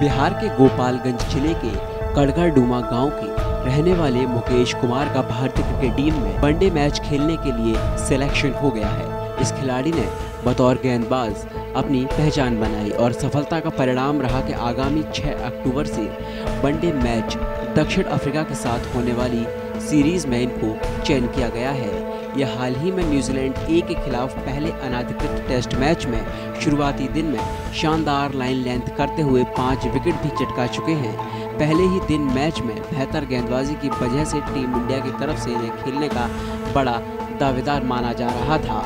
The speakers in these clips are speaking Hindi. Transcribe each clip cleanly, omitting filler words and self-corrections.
बिहार के गोपालगंज जिले के कड़गरडूमा गांव के रहने वाले मुकेश कुमार का भारतीय क्रिकेट टीम में वनडे मैच खेलने के लिए सिलेक्शन हो गया है। इस खिलाड़ी ने बतौर गेंदबाज अपनी पहचान बनाई और सफलता का परिणाम रहा कि आगामी 6 अक्टूबर से वनडे मैच दक्षिण अफ्रीका के साथ होने वाली सीरीज में इनको चयन किया गया है। यह हाल ही में न्यूजीलैंड ए के खिलाफ पहले अनाधिकृत टेस्ट मैच में शुरुआती दिन में शानदार लाइन लेंथ करते हुए 5 विकेट भी चटका चुके हैं। पहले ही दिन मैच में बेहतर गेंदबाजी की वजह से टीम इंडिया की तरफ से इन्हें खेलने का बड़ा दावेदार माना जा रहा था।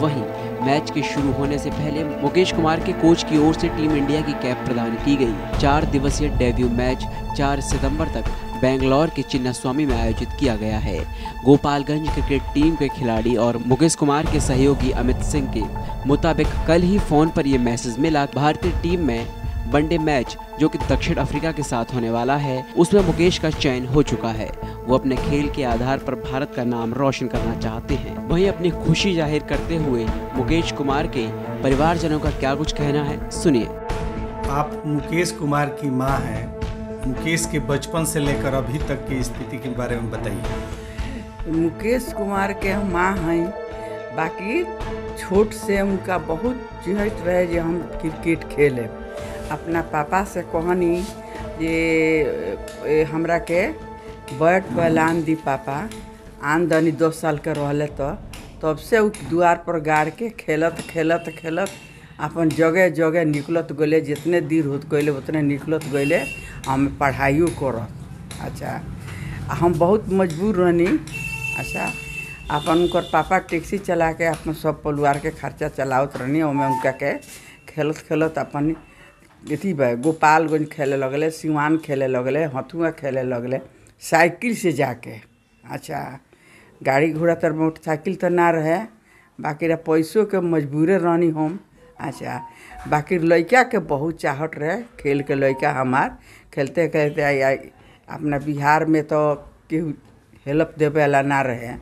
वहीं मैच के शुरू होने से पहले मुकेश कुमार के कोच की ओर से टीम इंडिया की कैप प्रदान की गई। 4 दिवसीय डेब्यू मैच 4 सितंबर तक बेंगलोर के चिन्नास्वामी में आयोजित किया गया है। गोपालगंज क्रिकेट टीम के खिलाड़ी और मुकेश कुमार के सहयोगी अमित सिंह के मुताबिक कल ही फोन पर यह मैसेज मिला। भारतीय टीम में वनडे मैच जो कि दक्षिण अफ्रीका के साथ होने वाला है उसमें मुकेश का चयन हो चुका है। वो अपने खेल के आधार पर भारत का नाम रोशन करना चाहते हैं। वहीं अपनी खुशी जाहिर करते हुए मुकेश कुमार के परिवारजनों का क्या कुछ कहना है, सुनिए। आप मुकेश कुमार की माँ हैं, मुकेश के बचपन से लेकर अभी तक की स्थिति के बारे में बताइए। मुकेश कुमार के माँ हैं, बाकी छोट से उनका बहुत चाहत रहे जो हम क्रिकेट खेले। अपना पापा से कहनी ये हमरा के बैट बॉल आन दी पापा, आमदनी 2 साल के रहले तब से उ द्वार पर गाड़ के खेलत खेलत खेलत अपन जगह जगह निकलत गए। जितने देर होत गए उतने निकलत गए। हम पढ़ाइयो कर, अच्छा हम बहुत मजबूर रहनी, अच्छा अपन उनकर पापा टैक्सी चला के अपन सब परिवार के खर्चा चलावत रहनी। ओमें उनका के खेलत खेलत अपन अथी गोपालगंज खेले लगले, सिवान खेले लगले, हथुआ खेले लगले साइकिल से जाके। अच्छा गाड़ी घोड़ा तर मोटरसाइकिल तो ना रहे, बाकी पैसों के मजबूरे रहनी हम। अच्छा बाकी लड़का के बहुत चाहत रहे खेल के। लड़का हमार खेलते खेलते अपना बिहार में तो केहू हेल्प देवे वाला ना रहे,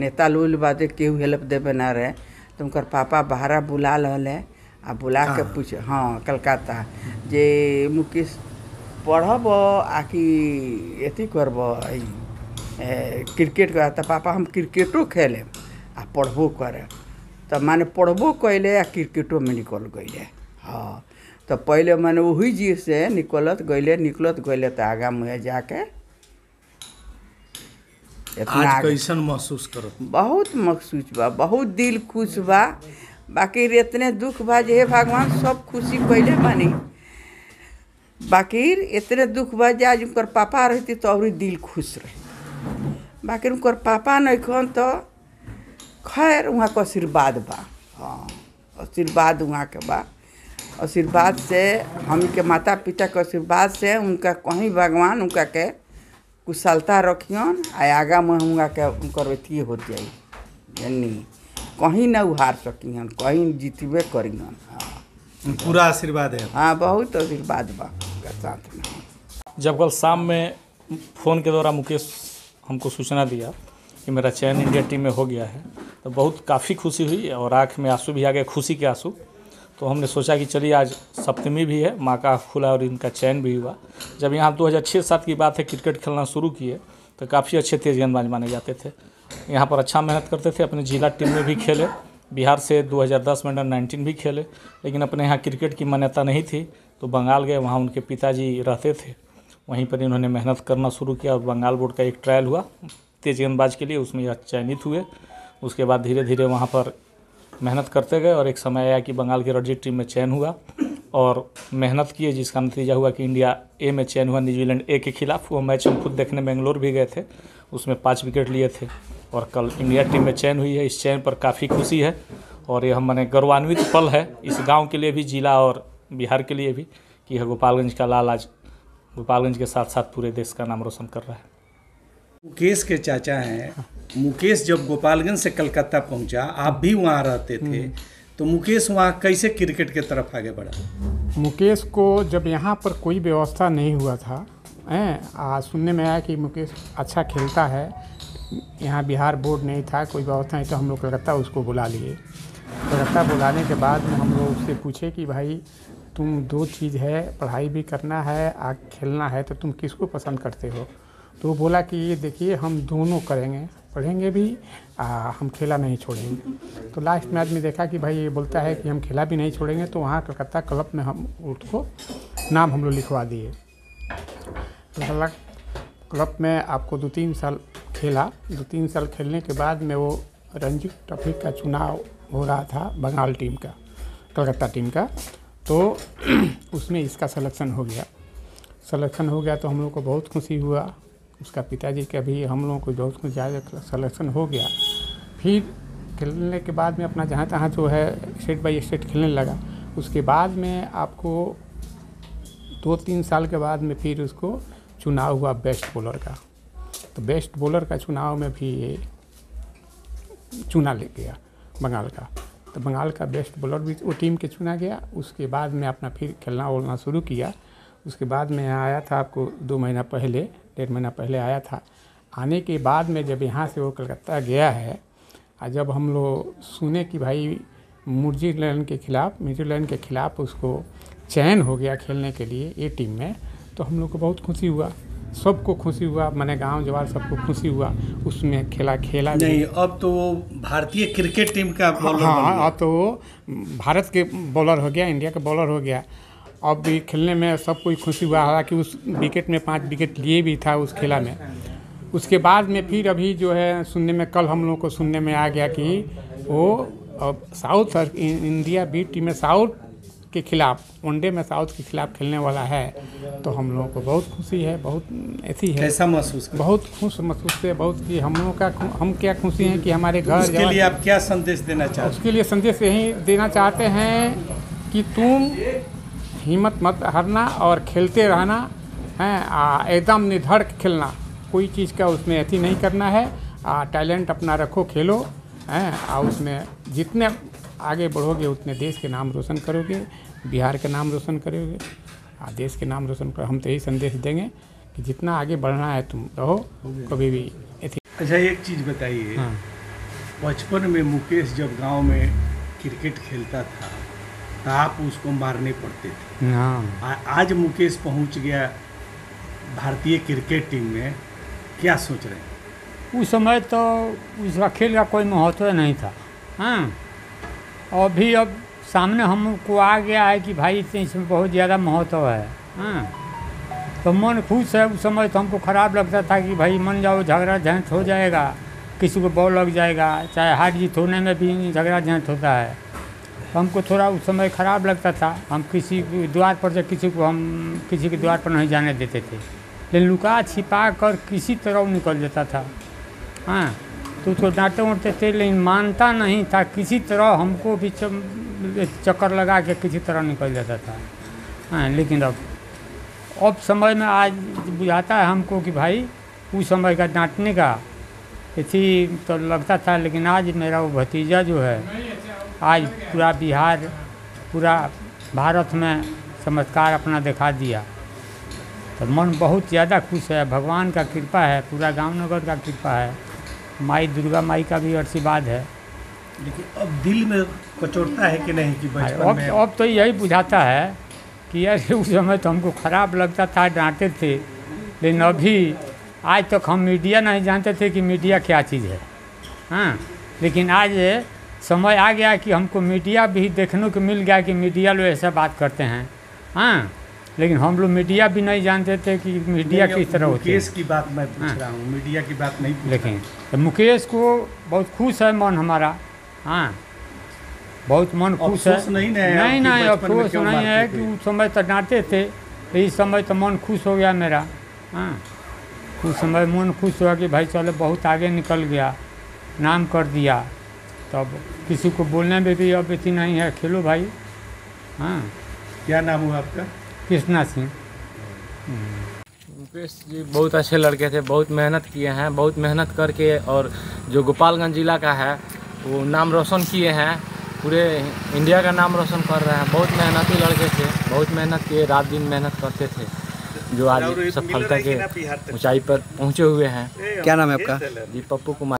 नेता लोल बात केहू हेल्प देवे ना रहे। तो उनकर पापा बाहरा बुला लहले आ बुला के पूछे, हाँ कलकत्ता जे मुकेश पढ़ब आकि अथी करब क्रिकेट कर। तो पापा हम क्रिकेटो खेले आ पढ़बो करे। तो माने पढ़बो कैले आ क्रिकेटो में निकल गए। हाँ तो पहले माने वही जी से निकलत गए। तो आगा मुहे जाके आज कैसन महसूस करत? बहुत महसूस बा, बहुत दिल खुश बा। बाकी इतने दुख बा जे हे भगवान सब खुशी कैले बानी। बाकी इतने दुख बा जे आज उनकर पापा रहती तो और दिल खुश रहे। बाकी उनकर पापा नइखन तो खैर वहाँ के आशीर्वाद बा। हाँ आशीर्वाद वहाँ के बा, आशीर्वाद से हम के माता पिता के आशीर्वाद से उनका कहीं भगवान उनका के कुशलता रखियन आगा में हुआ के उनकर अथी हो जाए, यानी कहीं ना उहार सकियन, कहीं जीतबे करियन। हाँ पूरा आशीर्वाद है। हाँ बहुत आशीर्वाद बा साथ में। जब कल शाम में फ़ोन के द्वारा मुकेश हमको सूचना दिया कि मेरा चयन इंडिया टीम में हो गया है तो बहुत काफ़ी खुशी हुई और आँख में आंसू भी आ गए, खुशी के आंसू। तो हमने सोचा कि चलिए आज सप्तमी भी है, माँ का खुला और इनका चयन भी हुआ। जब यहाँ 2006-07 की बात है क्रिकेट खेलना शुरू किए तो काफ़ी अच्छे तेज गेंदबाज माने जाते थे। यहाँ पर अच्छा मेहनत करते थे, अपने जिला टीम में भी खेले, बिहार से 2010 में अंडर-19 भी खेले। लेकिन अपने यहाँ क्रिकेट की मान्यता नहीं थी तो बंगाल गए, वहाँ उनके पिताजी रहते थे, वहीं पर इन्होंने मेहनत करना शुरू किया और बंगाल बोर्ड का एक ट्रायल हुआ तेज गेंदबाज के लिए, उसमें यह चयनित हुए। उसके बाद धीरे धीरे वहाँ पर मेहनत करते गए और एक समय आया कि बंगाल की रणजी टीम में चयन हुआ और मेहनत किए, जिसका नतीजा हुआ कि इंडिया ए में चयन हुआ न्यूजीलैंड ए के खिलाफ। वो मैच हम खुद देखने बेंगलोर भी गए थे, उसमें 5 विकेट लिए थे और कल इंडिया टीम में चयन हुई है। इस चयन पर काफ़ी खुशी है और यह हमारे गौरवान्वित पल है इस गाँव के लिए भी, जिला और बिहार के लिए भी, कि यह गोपालगंज का लाल आज गोपालगंज के साथ साथ पूरे देश का नाम रोशन कर रहा है। मुकेश के चाचा हैं। मुकेश जब गोपालगंज से कलकत्ता पहुंचा, आप भी वहां रहते थे, तो मुकेश वहां कैसे क्रिकेट के तरफ आगे बढ़ा? मुकेश को जब यहां पर कोई व्यवस्था नहीं हुआ था, सुनने में आया कि मुकेश अच्छा खेलता है, यहां बिहार बोर्ड नहीं था, कोई व्यवस्था नहीं, तो हम लोग कलकत्ता उसको बुला लिए। कलकत्ता बुलाने के बाद हम लोग उससे पूछे कि भाई तुम दो चीज़ है, पढ़ाई भी करना है और खेलना है, तो तुम किसको पसंद करते हो? तो वो बोला कि ये देखिए हम दोनों करेंगे, पढ़ेंगे भी हम खेला नहीं छोड़ेंगे। तो लास्ट मैच में देखा कि भाई ये बोलता है कि हम खेला भी नहीं छोड़ेंगे, तो वहाँ कलकत्ता क्लब में हम उसको नाम हम लोग लिखवा दिए। तो क्लब में आपको 2-3 साल खेला। 2-3 साल खेलने के बाद में वो रणजी ट्रॉफी का चुनाव हो रहा था बंगाल टीम का, कलकत्ता टीम का, तो उसमें इसका सिलेक्शन हो गया। सिलेक्शन हो गया तो हम लोग को बहुत खुशी हुआ, उसका पिताजी के भी हम लोगों को बहुत कुछ ज़्यादा सिलेक्शन हो गया। फिर खेलने के बाद में अपना जहाँ तहाँ जो है स्टेट बाय स्टेट खेलने लगा। उसके बाद में आपको 2-3 साल के बाद में फिर उसको चुनाव हुआ बेस्ट बॉलर का। तो बेस्ट बॉलर का चुनाव में भी ये चुना ले गया बंगाल का। तो बंगाल का बेस्ट बॉलर भी वो टीम के चुना गया। उसके बाद में अपना फिर खेलना वोलना शुरू किया। उसके बाद में यहाँ आया था आपको 2 महीना पहले, 1.5 महीना पहले आया था। आने के बाद में जब यहाँ से वो कलकत्ता गया है और जब हम लोग सुने कि भाई न्यूजीलैंड के ख़िलाफ़ उसको चयन हो गया खेलने के लिए ये टीम में, तो हम लोग को बहुत खुशी हुआ, सबको खुशी हुआ, मैंने गांव जवार सबको खुशी हुआ। उसमें खेला नहीं, अब तो वो भारतीय क्रिकेट टीम का बॉलर, हाँ, अब तो वो भारत के बॉलर हो गया, इंडिया का बॉलर हो गया। अब भी खेलने में सबको ही खुशी हुआ, हालांकि उस विकेट में 5 विकेट लिए भी था उस खेला में। उसके बाद में फिर अभी जो है सुनने में, कल हम लोग को सुनने में आ गया कि वो अब साउथ इंडिया बी टीम में साउथ के खिलाफ, वनडे में साउथ के खिलाफ खेलने वाला है। तो हम लोगों को बहुत खुशी है, बहुत ऐसी है, कैसा महसूस, बहुत खुश महसूस है, बहुत कि हम लोगों का, हम क्या खुशी हैं कि हमारे घर। उसके लिए आप क्या संदेश देना चाहते हैं? उसके लिए संदेश यही देना चाहते हैं कि तुम हिम्मत मत हारना और खेलते रहना है, एकदम निधड़ खेलना, कोई चीज़ का उसमें ऐसी नहीं करना है। टैलेंट अपना रखो, खेलो हैं, और उसमें जितने आगे बढ़ोगे उतने देश के नाम रोशन करोगे, बिहार का नाम रोशन करोगे, देश के नाम रोशन करो। हम तो यही संदेश देंगे कि जितना आगे बढ़ना है तुम रहो, कभी भी ऐसी। अच्छा एक चीज़ बताइए, हाँ। बचपन में मुकेश जब गांव में क्रिकेट खेलता था तो आप उसको मारने पड़ते थे, हाँ। आज मुकेश पहुँच गया भारतीय क्रिकेट टीम में, क्या सोच रहे हैं? उस समय तो उसका खेल का कोई महत्व नहीं था, हाँ, और भी अब सामने हमको आ गया है कि भाई इसमें बहुत ज़्यादा महत्व है, हाँ। तो मन खुश है। उस समय तो हमको ख़राब लगता था कि भाई मन जाओ झगड़ा झंझट हो जाएगा, किसी को बॉल लग जाएगा, चाहे हार जीत होने में भी झगड़ा झंझट होता है। तो हमको थोड़ा उस समय ख़राब लगता था, हम किसी के द्वार पर नहीं जाने देते थे, लेकिन लुका छिपा कर किसी तरह निकल जाता था, हाँ। तो उसको डांटे उठते थे, लेकिन मानता नहीं था, किसी तरह हमको भी चक्कर लगा के किसी तरह निकल जाता था, हाँ। लेकिन अब समय में आज बुझाता है हमको कि भाई उस समय का डांटने का इसी तो लगता था, लेकिन आज मेरा वो भतीजा जो है आज पूरा बिहार, पूरा भारत में चमत्कार अपना दिखा दिया। तो मन बहुत ज़्यादा खुश है, भगवान का कृपा है, पूरा गाँव नगर का कृपा है, माई दुर्गा माई का भी आशीर्वाद है। लेकिन अब दिल में कचोटता है कि नहीं कि बचपन में? अब तो यही बुझाता है कि यार उस समय तो हमको ख़राब लगता था, डांटते थे, लेकिन अभी आज तक हम मीडिया नहीं जानते थे कि मीडिया क्या चीज़ है, हाँ। लेकिन आज समय आ गया कि हमको मीडिया भी देखने को मिल गया कि मीडिया लोग ऐसा बात करते हैं, हाँ। लेकिन हम लोग मीडिया भी नहीं जानते थे कि मीडिया किस तरह होती है। मुकेश की बात मैं पूछ रहा हूँ, मीडिया की बात नहीं। लेकिन तो मुकेश को बहुत खुश है मन हमारा, हाँ, बहुत मन खुश है। नहीं, अफसोस नहीं है कि उस समय तो डांटते थे, इस समय तो मन खुश हो गया मेरा, हाँ। उस समय मन खुश हुआ कि भाई चलो बहुत आगे निकल गया, नाम कर दिया, तब किसी को बोलने में भी अब इतनी नहीं है, खेलो भाई, हाँ। क्या नाम हुआ आपका? कृष्णा सिंह। मुकेश जी बहुत अच्छे लड़के थे, बहुत मेहनत किए हैं, बहुत मेहनत करके और जो गोपालगंज ज़िला का है वो नाम रोशन किए हैं, पूरे इंडिया का नाम रोशन कर रहे हैं। बहुत मेहनती लड़के थे, बहुत मेहनत किए, रात दिन मेहनत करते थे, जो आज सफलता के ऊंचाई पर पहुंचे हुए हैं। क्या नाम है आपका? जी पप्पू कुमार।